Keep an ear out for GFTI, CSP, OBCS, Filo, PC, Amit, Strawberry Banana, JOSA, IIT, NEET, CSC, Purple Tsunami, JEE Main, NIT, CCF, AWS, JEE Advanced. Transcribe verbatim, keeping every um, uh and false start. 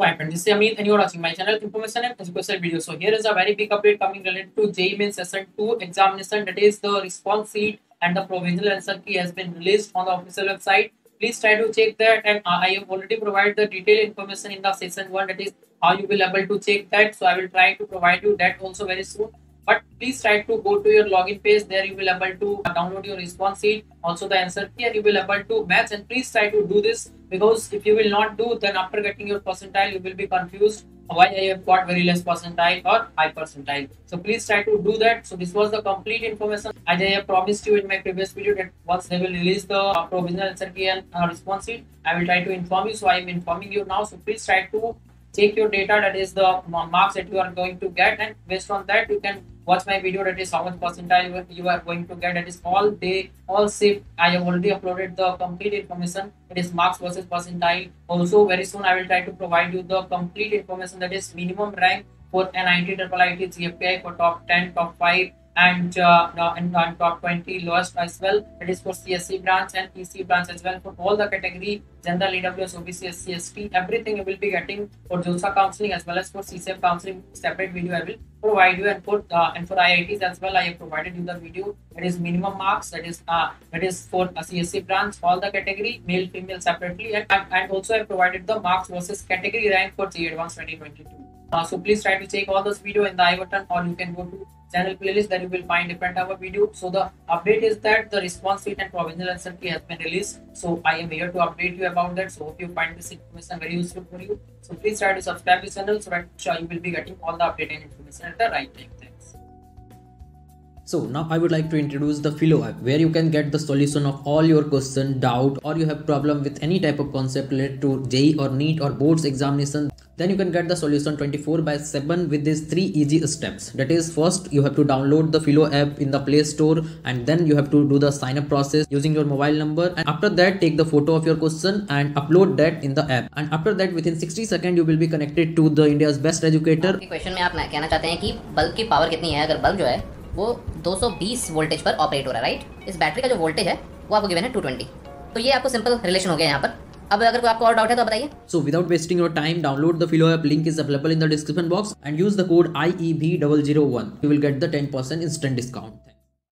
appointment. This is Amit and you are watching my channel Information and Educational Video. So here is a very big update coming related to J E E Main Session two examination, that is the response sheet and the provisional answer key has been released on the official website. Please try to check that, and I have already provided the detailed information in the session one, that is how you will able to check that. So I will try to provide you that also very soon. But please try to go to your login page. There you will able to download your response sheet, also the answer key, and you will able to match. And please try to do this, because if you will not do, then after getting your percentile, you will be confused why I have got very less percentile or high percentile. So please try to do that. So this was the complete information as I have promised you in my previous video, that once they will release the provisional answer key and uh, response sheet, I will try to inform you. So I am informing you now. So please try to check your data, that is the marks that you are going to get, and based on that you can watch my video, that is how much percentile you are going to get. That is all day, all shift. I have already uploaded the complete information, that is marks versus percentile. Also very soon I will try to provide you the complete information, that is minimum rank for N I T, I I T, G F P I for top ten, top five, and uh, and, and top twenty lowest as well. It is for C S C branch and P C branch as well, for all the category, general, A W S, O B C S, C S P, everything you will be getting for JOSA counseling as well as for C C F counseling. Separate video I will provide you, and for uh, and for I I Ts as well I have provided you the video. It is minimum marks, that is uh, it is for a C S C branch, all the category, male, female separately, and, and also I have provided the marks versus category rank for J E E Advanced twenty twenty-two. Uh, so please try to check all this video in the I button, or you can go to channel playlist, that you will find different type of video. So the update is that the response sheet and provisional answer key has been released. So I am here to update you about that. So hope you find this information very useful for you. So please try to subscribe this channel so that you will be getting all the update and information at the right time. Thanks. So now I would like to introduce the Filo app, where you can get the solution of all your question, doubt, or you have problem with any type of concept related to J E E or NEET or boards examination. Then you can get the solution twenty-four by seven with these three easy steps. That is, first you have to download the Filo app in the Play Store, and then you have to do the sign up process using your mobile number, and after that take the photo of your question and upload that in the app, and after that within sixty seconds you will be connected to the India's best educator. आपके question में आप कहना चाहते हैं कि bulb की power कितनी है? अगर बल्ब जो है वो दो सौ बीस वोल्टेज पर ऑपरेट हो रहा है, राइट? इस बैटरी का जो वोल्टेज है वो आपको गिवन है दो सौ बीस, तो ये आपको सिंपल रिलेशन हो गया यहाँ पर. अब अगर कोई आपको और डाउट है तो बताइए. So without wasting your time, download the Filo app. Link is available in the description box and use the code I E B zero zero one. You will get the ten percent instant discount.